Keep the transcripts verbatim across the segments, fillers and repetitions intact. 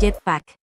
Jetpack.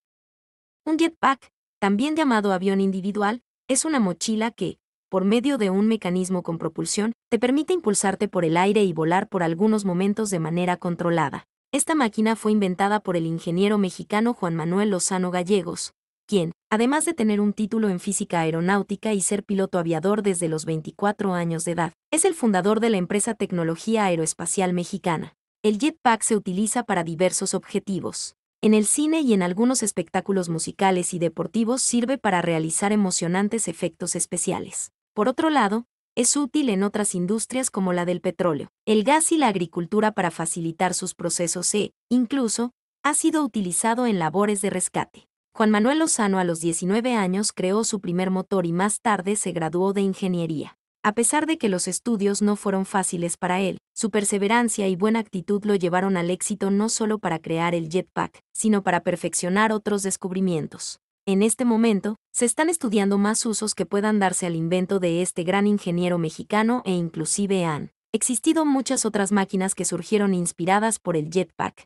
Un jetpack, también llamado avión individual, es una mochila que, por medio de un mecanismo con propulsión, te permite impulsarte por el aire y volar por algunos momentos de manera controlada. Esta máquina fue inventada por el ingeniero mexicano Juan Manuel Lozano Gallegos, quien, además de tener un título en física aeronáutica y ser piloto aviador desde los veinticuatro años de edad, es el fundador de la empresa Tecnología Aeroespacial Mexicana. El jetpack se utiliza para diversos objetivos. En el cine y en algunos espectáculos musicales y deportivos sirve para realizar emocionantes efectos especiales. Por otro lado, es útil en otras industrias como la del petróleo, el gas y la agricultura para facilitar sus procesos e, incluso, ha sido utilizado en labores de rescate. Juan Manuel Lozano a los diecinueve años creó su primer motor y más tarde se graduó de ingeniería. A pesar de que los estudios no fueron fáciles para él, su perseverancia y buena actitud lo llevaron al éxito no solo para crear el jetpack, sino para perfeccionar otros descubrimientos. En este momento, se están estudiando más usos que puedan darse al invento de este gran ingeniero mexicano e inclusive han existido muchas otras máquinas que surgieron inspiradas por el jetpack.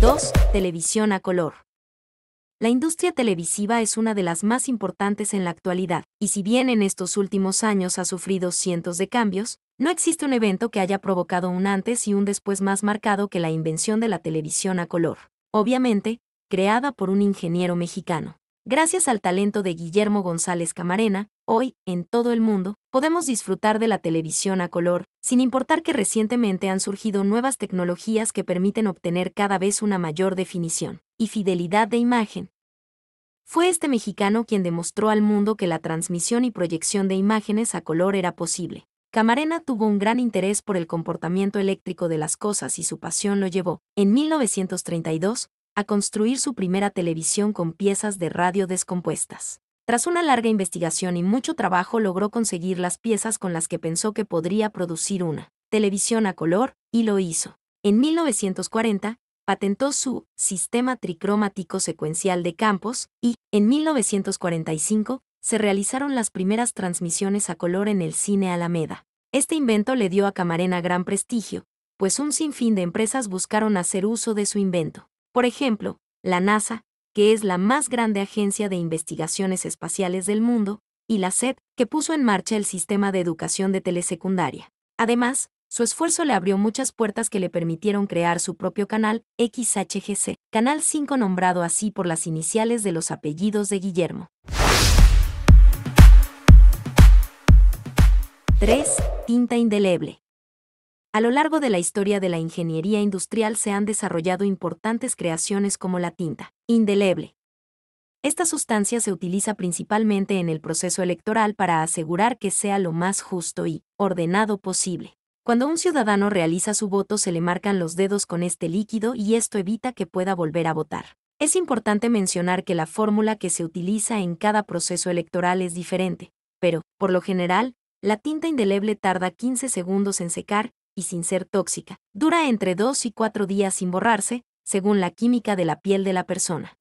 dos. Televisión a color. La industria televisiva es una de las más importantes en la actualidad, y si bien en estos últimos años ha sufrido cientos de cambios, no existe un evento que haya provocado un antes y un después más marcado que la invención de la televisión a color, obviamente, creada por un ingeniero mexicano. Gracias al talento de Guillermo González Camarena, hoy, en todo el mundo, podemos disfrutar de la televisión a color, sin importar que recientemente han surgido nuevas tecnologías que permiten obtener cada vez una mayor definición y fidelidad de imagen. Fue este mexicano quien demostró al mundo que la transmisión y proyección de imágenes a color era posible. Camarena tuvo un gran interés por el comportamiento eléctrico de las cosas y su pasión lo llevó, en mil novecientos treinta y dos, a construir su primera televisión con piezas de radio descompuestas. Tras una larga investigación y mucho trabajo logró conseguir las piezas con las que pensó que podría producir una televisión a color, y lo hizo. En mil novecientos cuarenta, patentó su sistema tricromático secuencial de campos y, en mil novecientos cuarenta y cinco, se realizaron las primeras transmisiones a color en el cine Alameda. Este invento le dio a Camarena gran prestigio, pues un sinfín de empresas buscaron hacer uso de su invento. Por ejemplo, la NASA, que es la más grande agencia de investigaciones espaciales del mundo, y la S E P, que puso en marcha el sistema de educación de telesecundaria. Además, su esfuerzo le abrió muchas puertas que le permitieron crear su propio canal, X H G C, Canal cinco nombrado así por las iniciales de los apellidos de Guillermo. tres. Tinta indeleble. A lo largo de la historia de la ingeniería industrial se han desarrollado importantes creaciones como la tinta indeleble. Esta sustancia se utiliza principalmente en el proceso electoral para asegurar que sea lo más justo y ordenado posible. Cuando un ciudadano realiza su voto se le marcan los dedos con este líquido y esto evita que pueda volver a votar. Es importante mencionar que la fórmula que se utiliza en cada proceso electoral es diferente, pero, por lo general, la tinta indeleble tarda quince segundos en secar y sin ser tóxica. Dura entre dos y cuatro días sin borrarse, según la química de la piel de la persona.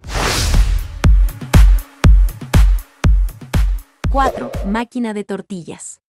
cuatro. Máquina de tortillas.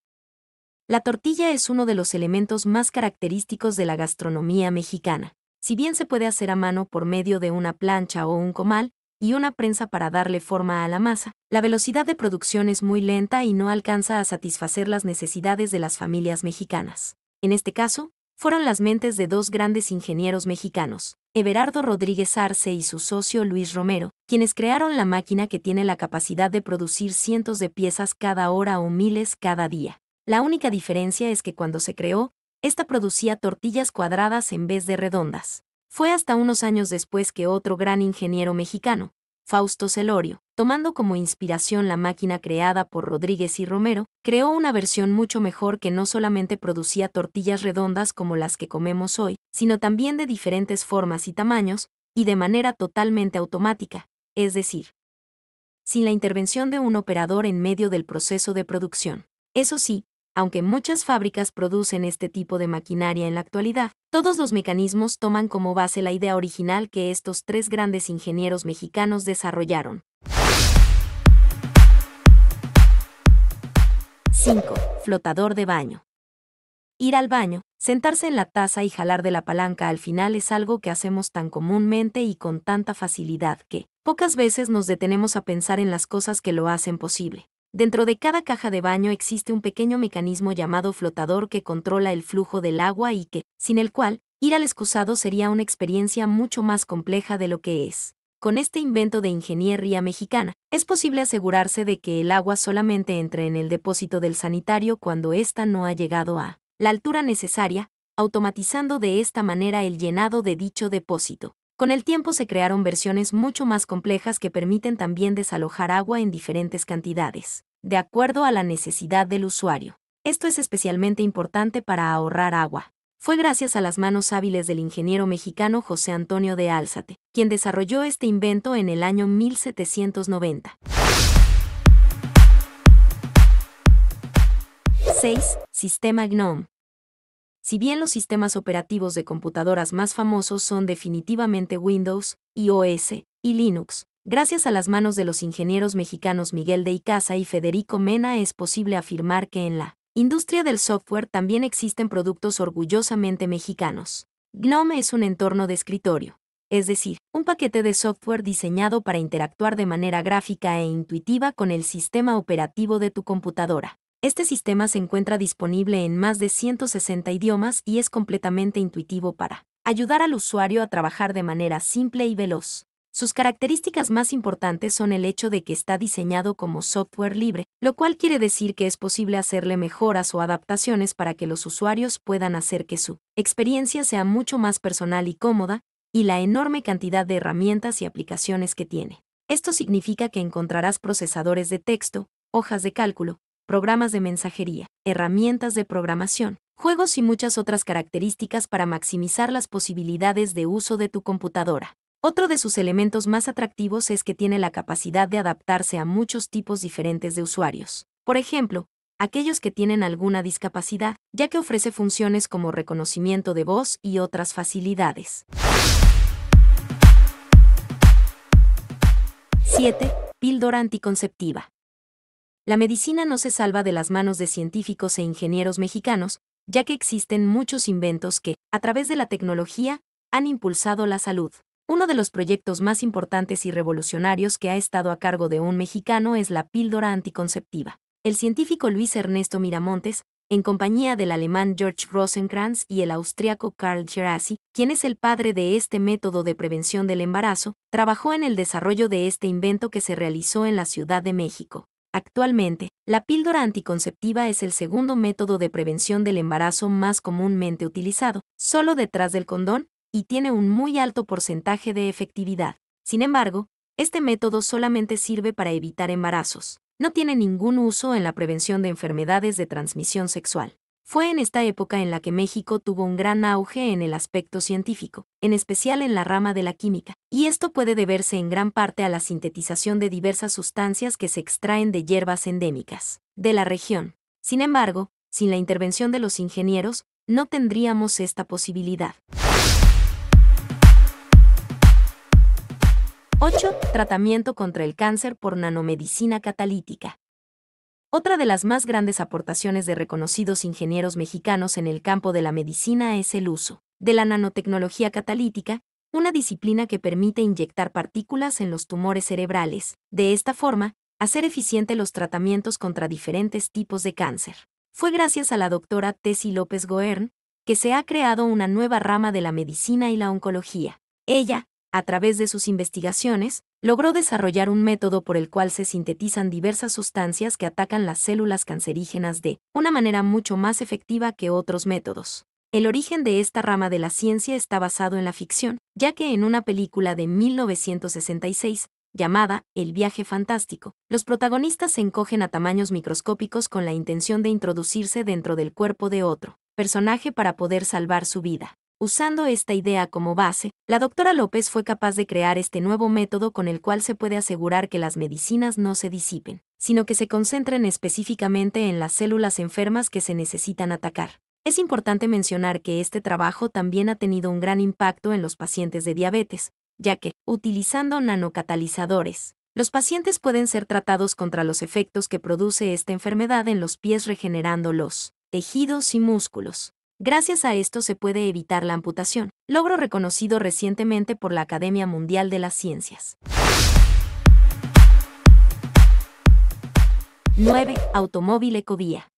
La tortilla es uno de los elementos más característicos de la gastronomía mexicana. Si bien se puede hacer a mano por medio de una plancha o un comal y una prensa para darle forma a la masa, la velocidad de producción es muy lenta y no alcanza a satisfacer las necesidades de las familias mexicanas. En este caso, fueron las mentes de dos grandes ingenieros mexicanos, Everardo Rodríguez Arce y su socio Luis Romero, quienes crearon la máquina que tiene la capacidad de producir cientos de piezas cada hora o miles cada día. La única diferencia es que cuando se creó, esta producía tortillas cuadradas en vez de redondas. Fue hasta unos años después que otro gran ingeniero mexicano, Fausto Celorio, tomando como inspiración la máquina creada por Rodríguez y Romero, creó una versión mucho mejor que no solamente producía tortillas redondas como las que comemos hoy, sino también de diferentes formas y tamaños, y de manera totalmente automática, es decir, sin la intervención de un operador en medio del proceso de producción. Eso sí, aunque muchas fábricas producen este tipo de maquinaria en la actualidad, todos los mecanismos toman como base la idea original que estos tres grandes ingenieros mexicanos desarrollaron. cinco. Flotador de baño. Ir al baño, sentarse en la taza y jalar de la palanca al final es algo que hacemos tan comúnmente y con tanta facilidad que pocas veces nos detenemos a pensar en las cosas que lo hacen posible. Dentro de cada caja de baño existe un pequeño mecanismo llamado flotador que controla el flujo del agua y que, sin el cual, ir al excusado sería una experiencia mucho más compleja de lo que es. Con este invento de ingeniería mexicana, es posible asegurarse de que el agua solamente entre en el depósito del sanitario cuando ésta no ha llegado a la altura necesaria, automatizando de esta manera el llenado de dicho depósito. Con el tiempo se crearon versiones mucho más complejas que permiten también desalojar agua en diferentes cantidades, de acuerdo a la necesidad del usuario. Esto es especialmente importante para ahorrar agua. Fue gracias a las manos hábiles del ingeniero mexicano José Antonio de Álzate, quien desarrolló este invento en el año mil setecientos noventa. seis. Sistema GNOME. Si bien los sistemas operativos de computadoras más famosos son definitivamente Windows, i O S y Linux, gracias a las manos de los ingenieros mexicanos Miguel de Icaza y Federico Mena es posible afirmar que en la industria del software también existen productos orgullosamente mexicanos. GNOME es un entorno de escritorio, es decir, un paquete de software diseñado para interactuar de manera gráfica e intuitiva con el sistema operativo de tu computadora. Este sistema se encuentra disponible en más de ciento sesenta idiomas y es completamente intuitivo para ayudar al usuario a trabajar de manera simple y veloz. Sus características más importantes son el hecho de que está diseñado como software libre, lo cual quiere decir que es posible hacerle mejoras o adaptaciones para que los usuarios puedan hacer que su experiencia sea mucho más personal y cómoda, y la enorme cantidad de herramientas y aplicaciones que tiene. Esto significa que encontrarás procesadores de texto, hojas de cálculo, programas de mensajería, herramientas de programación, juegos y muchas otras características para maximizar las posibilidades de uso de tu computadora. Otro de sus elementos más atractivos es que tiene la capacidad de adaptarse a muchos tipos diferentes de usuarios. Por ejemplo, aquellos que tienen alguna discapacidad, ya que ofrece funciones como reconocimiento de voz y otras facilidades. siete. Píldora anticonceptiva. La medicina no se salva de las manos de científicos e ingenieros mexicanos, ya que existen muchos inventos que, a través de la tecnología, han impulsado la salud. Uno de los proyectos más importantes y revolucionarios que ha estado a cargo de un mexicano es la píldora anticonceptiva. El científico Luis Ernesto Miramontes, en compañía del alemán George Rosenkranz y el austriaco Carl Gerassi, quien es el padre de este método de prevención del embarazo, trabajó en el desarrollo de este invento que se realizó en la Ciudad de México. Actualmente, la píldora anticonceptiva es el segundo método de prevención del embarazo más comúnmente utilizado, solo detrás del condón, y tiene un muy alto porcentaje de efectividad. Sin embargo, este método solamente sirve para evitar embarazos. No tiene ningún uso en la prevención de enfermedades de transmisión sexual. Fue en esta época en la que México tuvo un gran auge en el aspecto científico, en especial en la rama de la química, y esto puede deberse en gran parte a la sintetización de diversas sustancias que se extraen de hierbas endémicas de la región. Sin embargo, sin la intervención de los ingenieros, no tendríamos esta posibilidad. ocho. Tratamiento contra el cáncer por nanomedicina catalítica. Otra de las más grandes aportaciones de reconocidos ingenieros mexicanos en el campo de la medicina es el uso de la nanotecnología catalítica, una disciplina que permite inyectar partículas en los tumores cerebrales, de esta forma, hacer eficiente los tratamientos contra diferentes tipos de cáncer. Fue gracias a la doctora Tessy López-Goern que se ha creado una nueva rama de la medicina y la oncología. Ella, a través de sus investigaciones, logró desarrollar un método por el cual se sintetizan diversas sustancias que atacan las células cancerígenas de una manera mucho más efectiva que otros métodos. El origen de esta rama de la ciencia está basado en la ficción, ya que en una película de mil novecientos sesenta y seis, llamada El viaje fantástico, los protagonistas se encogen a tamaños microscópicos con la intención de introducirse dentro del cuerpo de otro personaje para poder salvar su vida. Usando esta idea como base, la doctora López fue capaz de crear este nuevo método con el cual se puede asegurar que las medicinas no se disipen, sino que se concentren específicamente en las células enfermas que se necesitan atacar. Es importante mencionar que este trabajo también ha tenido un gran impacto en los pacientes de diabetes, ya que, utilizando nanocatalizadores, los pacientes pueden ser tratados contra los efectos que produce esta enfermedad en los pies regenerando los tejidos y músculos. Gracias a esto se puede evitar la amputación, logro reconocido recientemente por la Academia Mundial de las Ciencias. nueve. Automóvil Ecovía.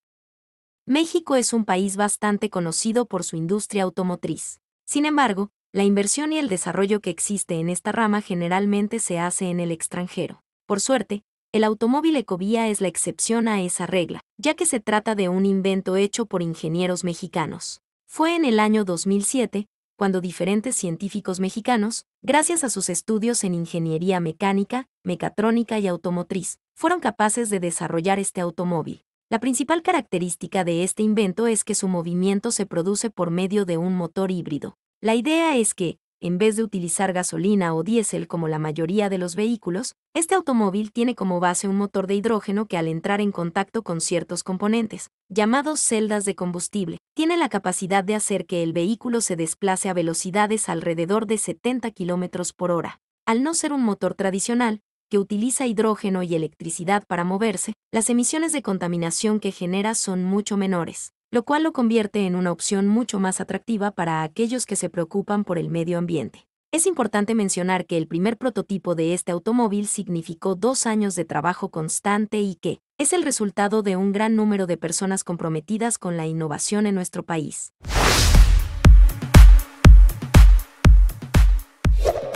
México es un país bastante conocido por su industria automotriz. Sin embargo, la inversión y el desarrollo que existe en esta rama generalmente se hace en el extranjero. Por suerte, el automóvil Ecovía es la excepción a esa regla, ya que se trata de un invento hecho por ingenieros mexicanos. Fue en el año dos mil siete, cuando diferentes científicos mexicanos, gracias a sus estudios en ingeniería mecánica, mecatrónica y automotriz, fueron capaces de desarrollar este automóvil. La principal característica de este invento es que su movimiento se produce por medio de un motor híbrido. La idea es que, en vez de utilizar gasolina o diésel como la mayoría de los vehículos, este automóvil tiene como base un motor de hidrógeno que al entrar en contacto con ciertos componentes, llamados celdas de combustible, tiene la capacidad de hacer que el vehículo se desplace a velocidades alrededor de setenta kilómetros por hora. Al no ser un motor tradicional, que utiliza hidrógeno y electricidad para moverse, las emisiones de contaminación que genera son mucho menores, lo cual lo convierte en una opción mucho más atractiva para aquellos que se preocupan por el medio ambiente. Es importante mencionar que el primer prototipo de este automóvil significó dos años de trabajo constante y que es el resultado de un gran número de personas comprometidas con la innovación en nuestro país.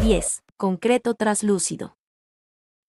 diez. Concreto traslúcido.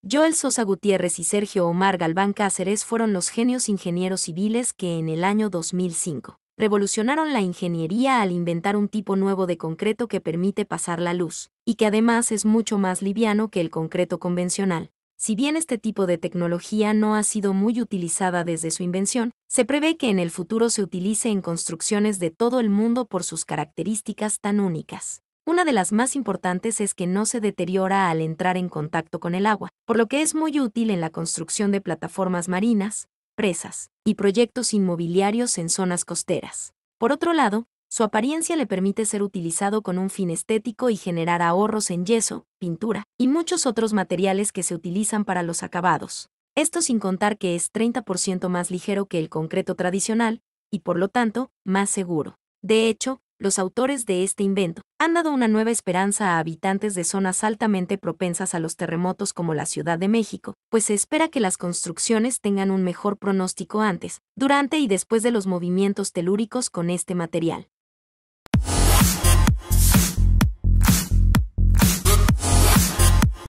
Joel Sosa Gutiérrez y Sergio Omar Galván Cáceres fueron los genios ingenieros civiles que en el año dos mil cinco revolucionaron la ingeniería al inventar un tipo nuevo de concreto que permite pasar la luz, y que además es mucho más liviano que el concreto convencional. Si bien este tipo de tecnología no ha sido muy utilizada desde su invención, se prevé que en el futuro se utilice en construcciones de todo el mundo por sus características tan únicas. Una de las más importantes es que no se deteriora al entrar en contacto con el agua, por lo que es muy útil en la construcción de plataformas marinas, presas y proyectos inmobiliarios en zonas costeras. Por otro lado, su apariencia le permite ser utilizado con un fin estético y generar ahorros en yeso, pintura y muchos otros materiales que se utilizan para los acabados. Esto sin contar que es treinta por ciento más ligero que el concreto tradicional y, por lo tanto, más seguro. De hecho, los autores de este invento han dado una nueva esperanza a habitantes de zonas altamente propensas a los terremotos como la Ciudad de México, pues se espera que las construcciones tengan un mejor pronóstico antes, durante y después de los movimientos telúricos con este material.